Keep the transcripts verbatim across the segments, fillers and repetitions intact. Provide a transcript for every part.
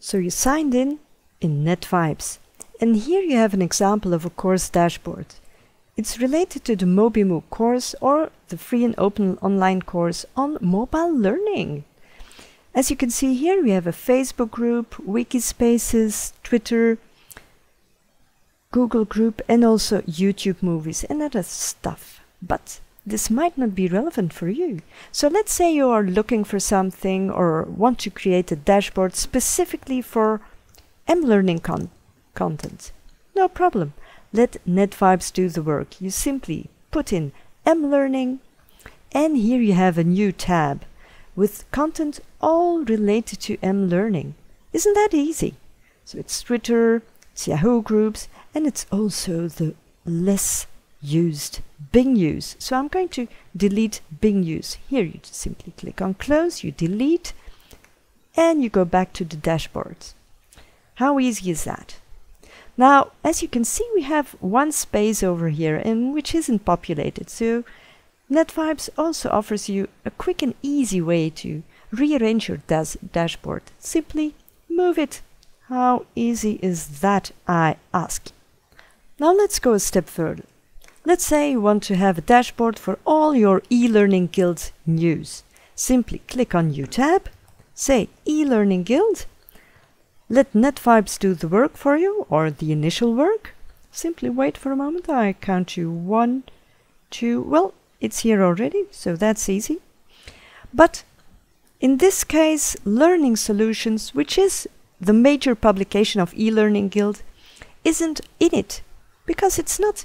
So you signed in in NetVibes. And here you have an example of a course dashboard. It's related to the MobiMOOC course or the free and open online course on mobile learning. As you can see here, we have a Facebook group, Wiki Spaces, Twitter, Google group, and also YouTube movies and other stuff. But this might not be relevant for you. So let's say you are looking for something or want to create a dashboard specifically for mLearning con content. No problem. Let NetVibes do the work. You simply put in mLearning, and here you have a new tab with content all related to mLearning. Isn't that easy? So it's Twitter, it's Yahoo groups, and it's also the less used Bing use. So I'm going to delete Bing use. Here you just simply click on close, you delete, and you go back to the dashboard. How easy is that? Now, as you can see, we have one space over here and which isn't populated. So NetVibes also offers you a quick and easy way to rearrange your dash dashboard. Simply move it. How easy is that, I ask? Now let's go a step further. Let's say you want to have a dashboard for all your eLearning Guild news. Simply click on New tab, say eLearning Guild, let NetVibes do the work for you or the initial work. Simply wait for a moment, I count you one, two, well, it's here already, so that's easy. But in this case, Learning Solutions, which is the major publication of eLearning Guild, isn't in it because it's not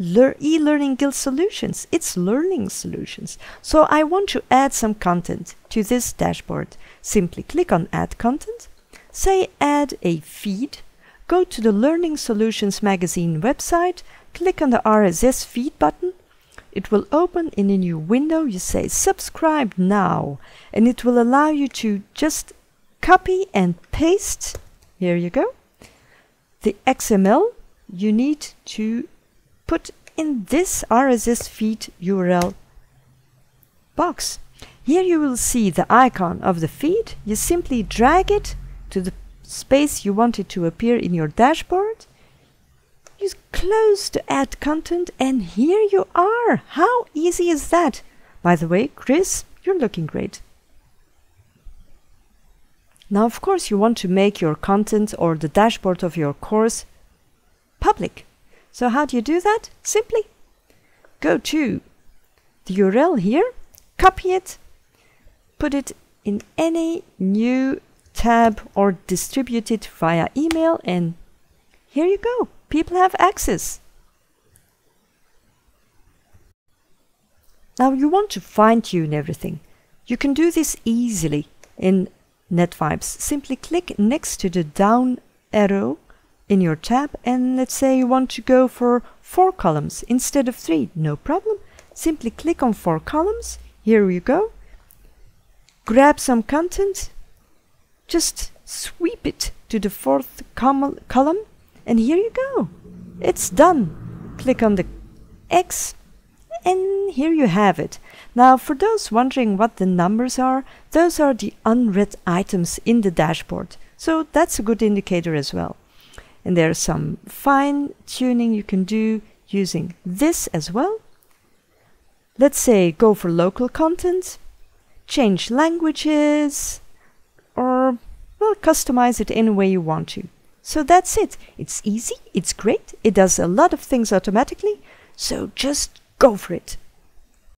eLearning Guild Solutions, it's Learning Solutions. So I want to add some content to this dashboard. Simply click on Add Content, say Add a Feed, go to the Learning Solutions Magazine website, click on the R S S feed button. It will open in a new window. You say subscribe now, and it will allow you to just copy and paste, here you go, the X M L you need to put in this R S S feed U R L box. Here you will see the icon of the feed. You simply drag it to the space you want it to appear in your dashboard. You close to Add Content, and here you are. How easy is that? By the way, Chris, you're looking great. Now, of course, you want to make your content or the dashboard of your course public. So how do you do that? Simply go to the U R L here, copy it, put it in any new tab or distribute it via email, and here you go. People have access. Now you want to fine-tune everything. You can do this easily in NetVibes. Simply click next to the down arrow in your tab, and let's say you want to go for four columns instead of three. No problem. Simply click on four columns. Here you go. Grab some content. Just sweep it to the fourth com- column. And here you go, it's done. Click on the X, and here you have it. Now, for those wondering what the numbers are, those are the unread items in the dashboard. So that's a good indicator as well. And there's some fine tuning you can do using this as well. Let's say go for local content, change languages, or well, customize it any way you want to. So that's it. It's easy, it's great, it does a lot of things automatically, so just go for it.